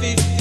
50.